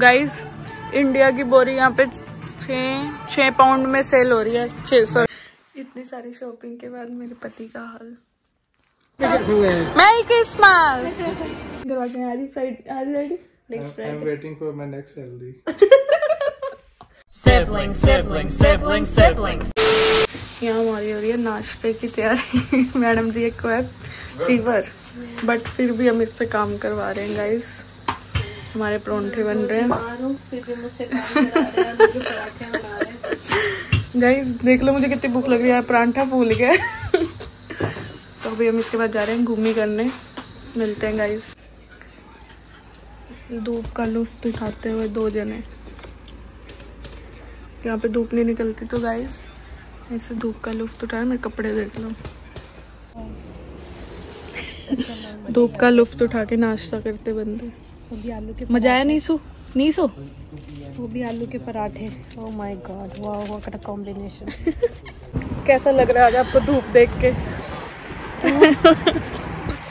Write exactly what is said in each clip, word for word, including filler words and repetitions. Guys India की बोरी यहाँ पे छः छः पाउंड में सेल हो रही है, छह सौ। इतनी सारी शॉपिंग के बाद मेरे पति का हाल। Merry Christmas. यहाँ हमारी हो रही है नाश्ते की तैयारी। मैडम जी को है फीवर, बट फिर भी हम इससे काम करवा रहे हैं गाइस। हमारे परोंठे बन रहे हैं गाइस। देख लो मुझे कितनी भूख लग रही है, परांठा फूल गया। तो अभी हम इसके बाद जा रहे हैं घूमी करने। मिलते हैं गाइस। धूप का लुत्फ दिखाते हुए दो जने। यहाँ पे धूप नहीं निकलती तो गाइस ऐसे धूप का लुत्फ उठाया। मेरे कपड़े देख लो। धूप का लुत्फ उठा के नाश्ता करते बंदे। मजा आया नीसू? नीसू? वो भी आलू के पराठे। ओह माय गॉड, वाह व्हाट अ कॉम्बिनेशन। कैसा लग रहा है आज आपको धूप देख के?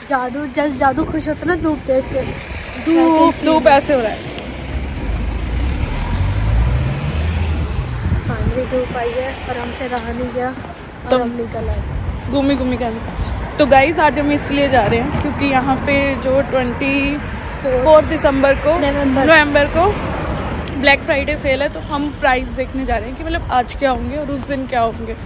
जादू, जस्ट जादू। खुश होता ना धूप देख के। धूप धूप ऐसे हो रहा है। फाइनली धूप आई है और हमसे रहा नहीं गया, तो हम निकल आए घूमी घूमी कर। तो गाइस आज हम इसलिए जा रहे हैं क्योंकि यहाँ पे जो ट्वेंटी फोर्थ दिसंबर को नवंबर को ब्लैक फ्राइडे सेल है, तो हम प्राइस देखने जा रहे हैं कि मतलब आज क्या होंगे और उस दिन क्या होंगे।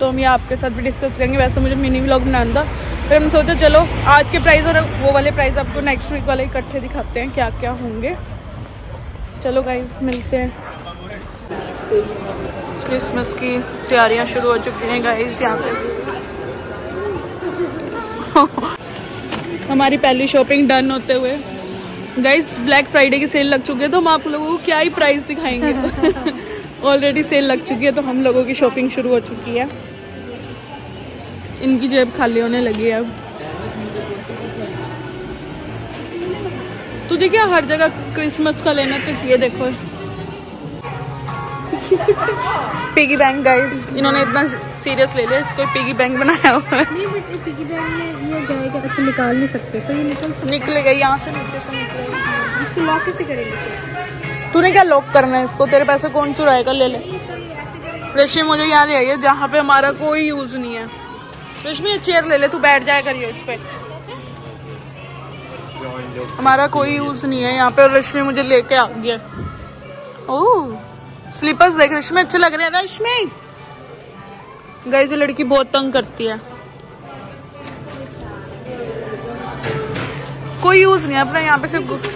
तो हम ये आपके साथ भी डिस्कस करेंगे। वैसे मुझे मिनी व्लॉग बनाना था, फिर हम सोचा चलो आज के प्राइस और वो वाले प्राइस आपको नेक्स्ट वीक वाले इकट्ठे दिखाते हैं क्या क्या होंगे। चलो गाइज मिलते हैं। क्रिसमस की तैयारियाँ शुरू हो चुकी हैं गाइज। यहाँ पे हमारी पहली शॉपिंग डन होते हुए गाइस। ब्लैक फ्राइडे की सेल लग चुकी है, तो हम आप लोगों को क्या ही प्राइस दिखाएंगे। ऑलरेडी सेल लग चुकी है, तो हम लोगों की शॉपिंग शुरू हो चुकी है। इनकी जेब खाली होने लगी है अब। तो देखिए हर जगह क्रिसमस का लेना। तो ये देखो पिगी बैंक गाइस। इन्होंने इतना सीरियस ले लिया, इसको पिगी बैंक बनाया हुआ है। नहीं बट पिगी बैंक में ये जाएगा, अच्छा निकाल नहीं सकते, तो ये निकल सकते। निकलेगा यहाँ से, नीचे से निकलेगा। इसको लॉक कैसे करेंगे? तूने क्या लॉक करना है इसको? तेरे पैसे कौन चुराएगा? ले ले रश्मि, मुझे यहाँ ले आइए जहाँ पे हमारा कोई यूज नहीं है। रश्मि ये चेयर ले ले, तू बैठ जाया करिए उस पर। हमारा कोई यूज नहीं है यहाँ पे। रश्मि मुझे लेके आ गया। ओह स्लीपर्स देख रश्मि, अच्छे लग रहे हैं रश्मि। गाइस ये लड़की बहुत तंग करती है। कोई यूज नहीं है अपना यहाँ पे, सिर्फ।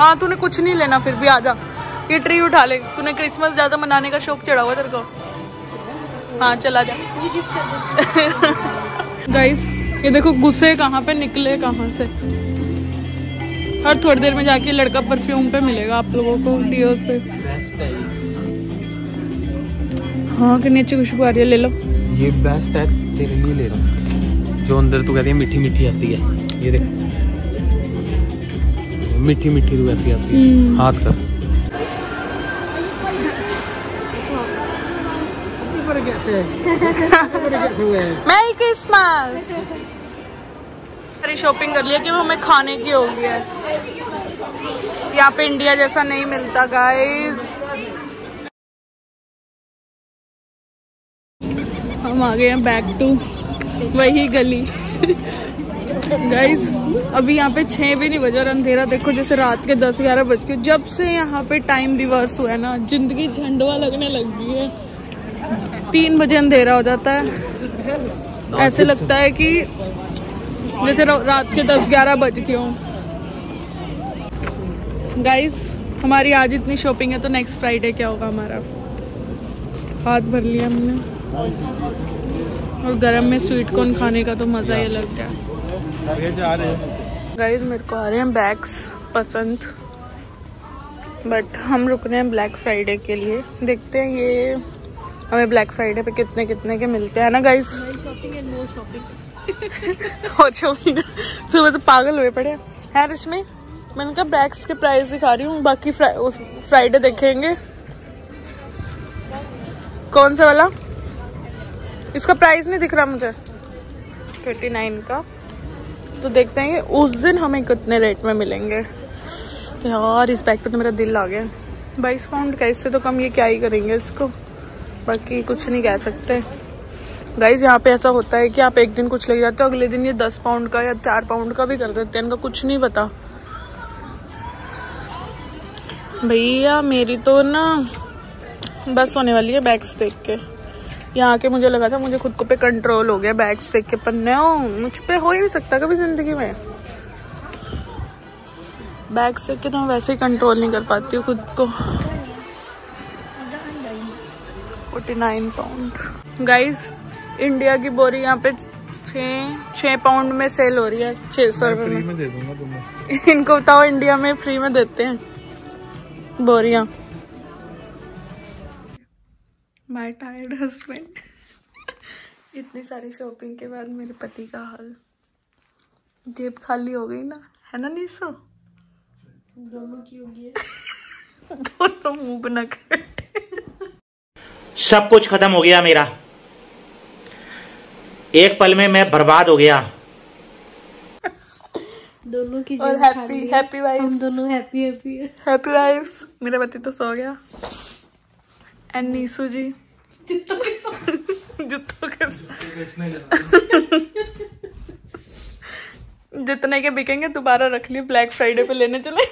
हाँ तूने कुछ नहीं लेना, फिर भी आजा ये ट्री उठा ले। तूने क्रिसमस ज्यादा मनाने का शौक चढ़ा हुआ तेरे को। हाँ चला जा। गाइस ये देखो गुस्से कहाँ पे निकले कहाँ से। और थोड़ी देर में जाके लड़का परफ्यूम पे मिलेगा आप लोगों को, डियोस पे। हाँ कितनी अच्छी खुशबू आ रही है, ले लो। ये बेस्ट है, तेरे लिए ले रहा हूँ। जो अंदर तू कहती है मीठी मीठी आती है, ये देख मीठी मीठी तू कहती आती है। हाथ का मैरी क्रिसमस। सारी शॉपिंग कर लिया कि हमें खाने की होगी। यहाँ पे इंडिया जैसा नहीं मिलता गाइस। हम आ गए हैं बैक टू वही गली। गाइस अभी यहाँ पे छः भी नहीं बजा और अंधेरा देखो जैसे रात के दस ग्यारह बज गए। जब से यहाँ पे टाइम रिवर्स हुआ है ना, जिंदगी झंडवा लगने लग गई है। तीन बजे अंधेरा हो जाता है, ऐसे लगता है कि जैसे रात के दस ग्यारह बज गए हों। गाइस हमारी आज इतनी शॉपिंग है, तो नेक्स्ट फ्राइडे क्या होगा हमारा। हाथ भर लिया हमने। और गर्म में स्वीट कॉर्न खाने का तो मज़ा ही अलग है। गाइस मेरे को आ रहे हैं बैग्स पसंद, बट हम रुक रहे हैं ब्लैक फ्राइडे के लिए। देखते हैं ये हमें ब्लैक फ्राइडे पे कितने कितने के मिलते हैं ना गाइस। सुबह से पागल हुए पड़े हैं रश्मि। मैंने कहा बैग्स के प्राइस दिखा रही हूँ, बाकी फ्रा, उस फ्राइडे देखेंगे। कौन सा वाला? इसका प्राइस नहीं दिख रहा मुझे, उनतालीस का। तो देखते हैं उस दिन हमें कितने रेट में मिलेंगे। यार इस बैग पे तो मेरा दिल आ गया। बाईस पाउंड का, इससे तो कम ये क्या ही करेंगे इसको, बाकी कुछ नहीं कह सकते। गाइज यहाँ पे ऐसा होता है कि आप एक दिन कुछ ले जाते हो, अगले दिन ये दस पाउंड का या चार पाउंड का भी कर देते हैं, इनका कुछ नहीं पता। भैया मेरी तो ना बस होने वाली है बैग्स देख के। यहाँ आके मुझे लगा था, मुझे खुद को पे कंट्रोल हो गया बैग्स देख के, पर नो मुझ पे हो ही नहीं सकता कभी जिंदगी में। बैग्स देख के तो मैं वैसे ही कंट्रोल नहीं कर पाती हूँ खुद को। Forty nine pound guys, India की बोरी यहाँ पे छः छः पाउंड में सेल हो रही है, छः सौ रुपये में दे दूंगा तुम्हें। इनको बताओ इंडिया में फ्री में देते हैं बोरियाँ। My tired husband. इतनी सारी शॉपिंग के बाद मेरे पति का हाल, जेब खाली हो गई ना, है ना नीसो? दोनों की हो गई है। दोनों मुँह बना कर सब कुछ खत्म हो गया मेरा। एक पल में मैं बर्बाद हो गया। दोनों की और हैप्पी हैप्पी वाइब्स, हम दोनों हैप्पी हैप्पी हैप्पी वाइब्स। मेरा पति तो सो गया एंड नीसू जी जुत्तों के साथ जुत्तों के साथ जितने के बिकेंगे दोबारा रख लिए, ब्लैक फ्राइडे पे लेने चले।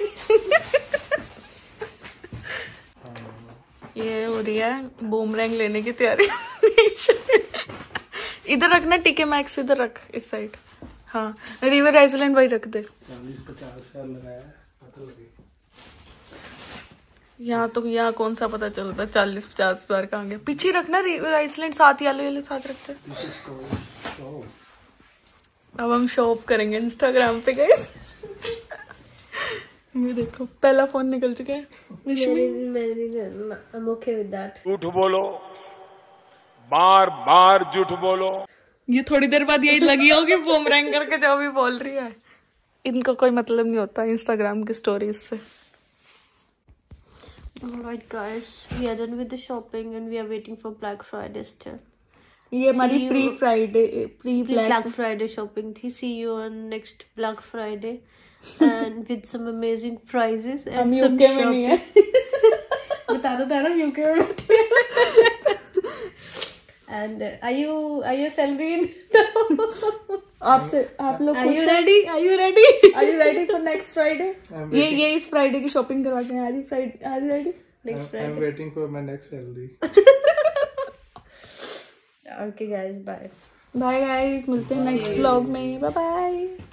ये हो रही है बूमरैंग लेने की तैयारी। इधर रखना टीके मैक्स, इधर रख इस साइड। हाँ रिवर आइसलैंड भाई रख दे। यहाँ तो यहाँ कौन सा पता चलता, चालीस पचास हजार का आगे पीछे रखना। रिवर आइसलैंड साथ ही आलो, ये साथ रखते। अब हम शॉप करेंगे इंस्टाग्राम पे गए। ये देखो पहला फोन निकल चुका है। झूठ बोलो, बार बार झूठ बोलो। ये थोड़ी देर बाद यही लगी होगी बूमरैंग करके जो भी बोल रही है। इनको कोई मतलब नहीं होता इंस्टाग्राम की स्टोरीज से। Alright guys, we are done with the shopping and we are waiting for Black Friday still. ये हमारी pre Friday pre black Friday shopping थी। See you on next Black Friday and with some amazing prizes and some shopping. बता दो तारा UK में। And are you are you Selveen? आपसे आप लोग are you ready? Are you ready? Are you ready for next Friday? ये ये इस Friday की shopping करवा के हैं। Are you Friday? Are you ready? Next Friday. I'm waiting for my next salary. Okay guys, bye. Bye guys, मिलते हैं next vlog में. Bye bye.